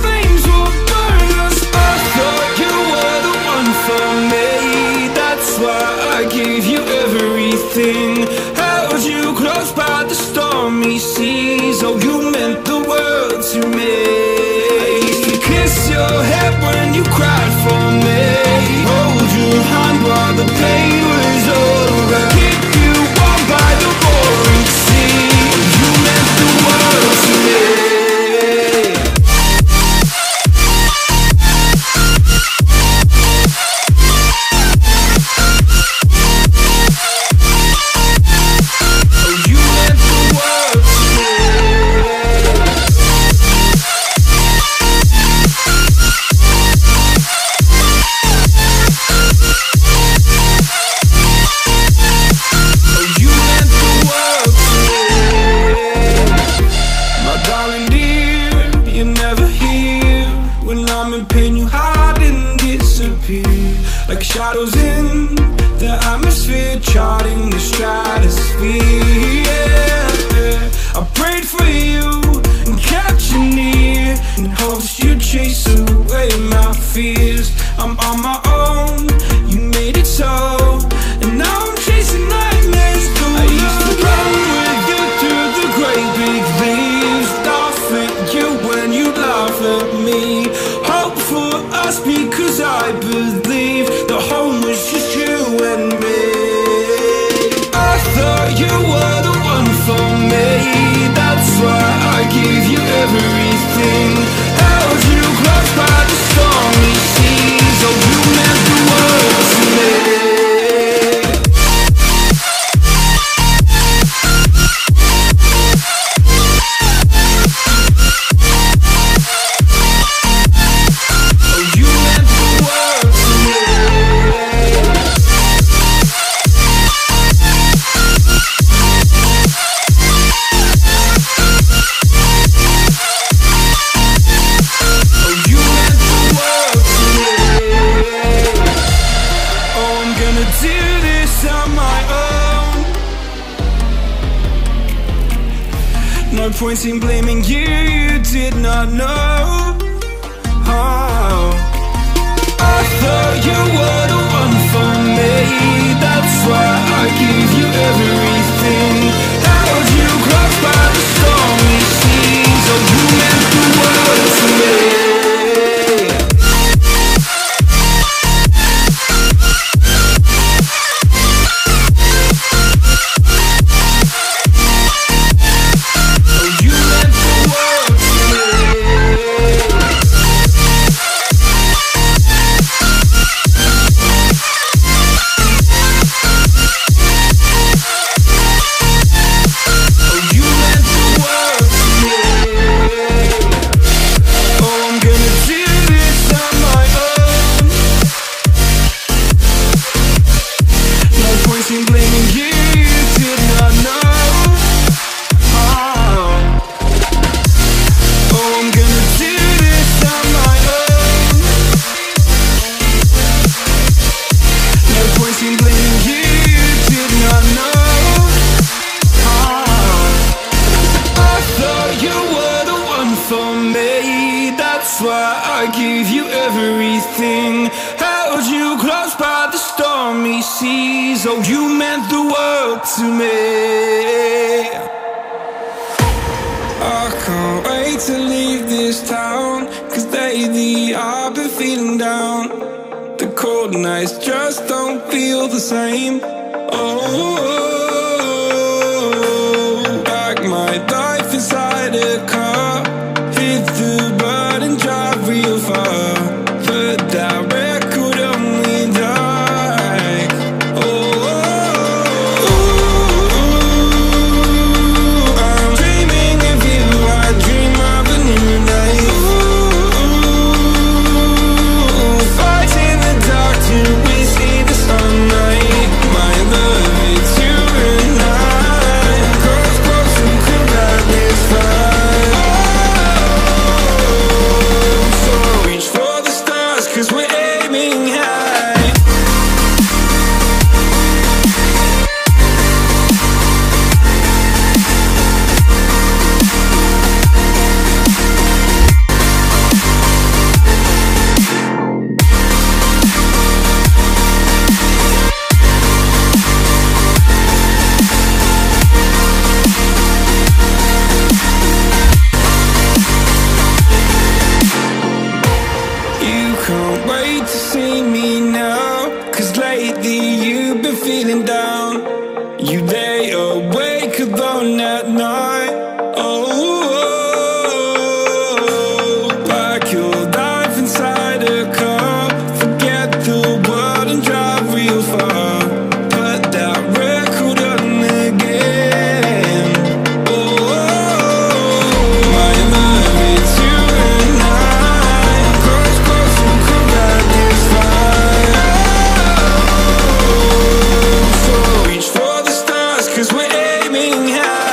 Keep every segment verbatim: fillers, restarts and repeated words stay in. flames will burn us. I thought you were the one for me, that's why I gave you everything. Held you close by the stormy seas, oh, you meant the world to me. You kissed your head when you cried for me, hold your hand while the pain was over. Keep you warm by the roaring sea, you meant the world to me. Shadows in the atmosphere, charting the stratosphere, yeah. I prayed for you and kept you near, in hopes you'd chase away my fears. I'm on my own, you made it so, and now I'm chasing nightmares too. I used to run with you through the great big leaves, laugh at you when you laugh at me. Hope for us because I believe you were the one for me, that's why I gave you everything. Held you close by the stormy seas, oh, you meant the world to me. No point in blaming you, you did not know how. I thought you were the one for me, that's why I gave you everything. Held you close by the stormy seas, oh, you meant the world to me. Oh, you meant the world to me. I can't wait to leave this town, cause lately I've been feeling down. The cold nights just don't feel the same. Oh, like my life inside a car, hit the road and drive real far. But that we see the feeling down, you lay awake alone at night. Oh, oh, oh, oh. Pack your life inside a car, forget the world and drive real far. Put that record on again. Oh, oh, oh. My love, it's you and I. Close, close, we'll come back this fire. So reach for the stars, cause we're aiming high.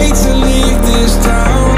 To leave this town,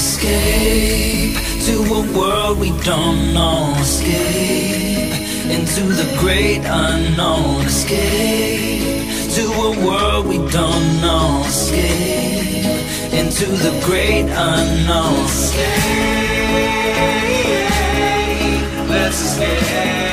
Escape to a world we don't know. Escape into the great unknown. Escape to a world we don't know. Escape into the great unknown. Escape, let's escape. Let's escape.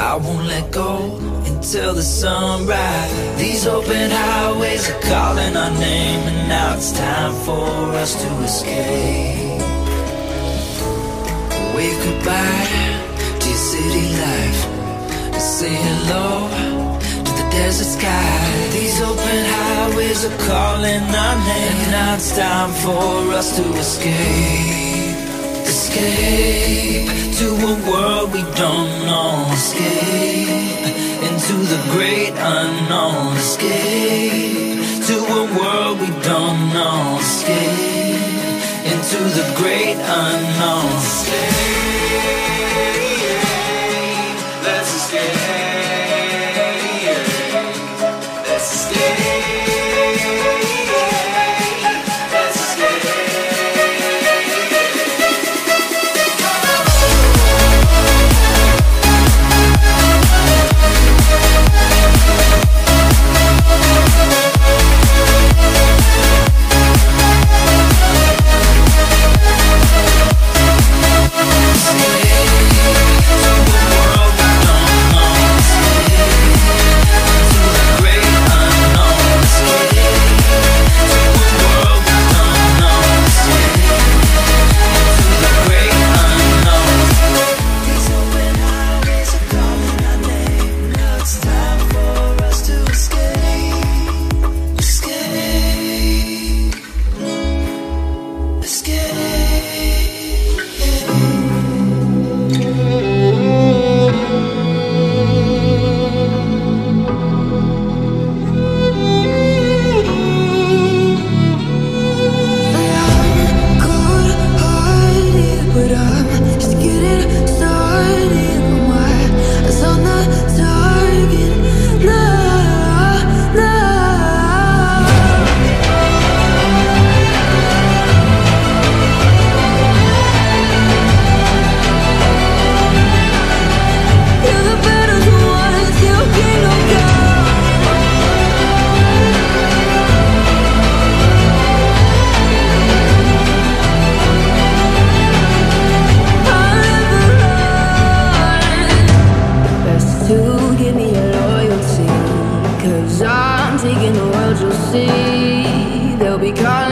I won't let go until the sunrise. These open highways are calling our name, and now it's time for us to escape. Wave goodbye to your city life, and say hello to the desert sky. These open highways are calling our name, and now it's time for us to escape. Escape to a world we don't know. Escape into the great unknown. Escape to a world we don't know. Escape into the great unknown. Escape, let's escape. Let's escape. Let's escape.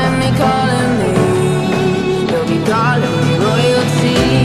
calling me, they'll be calling me royalty.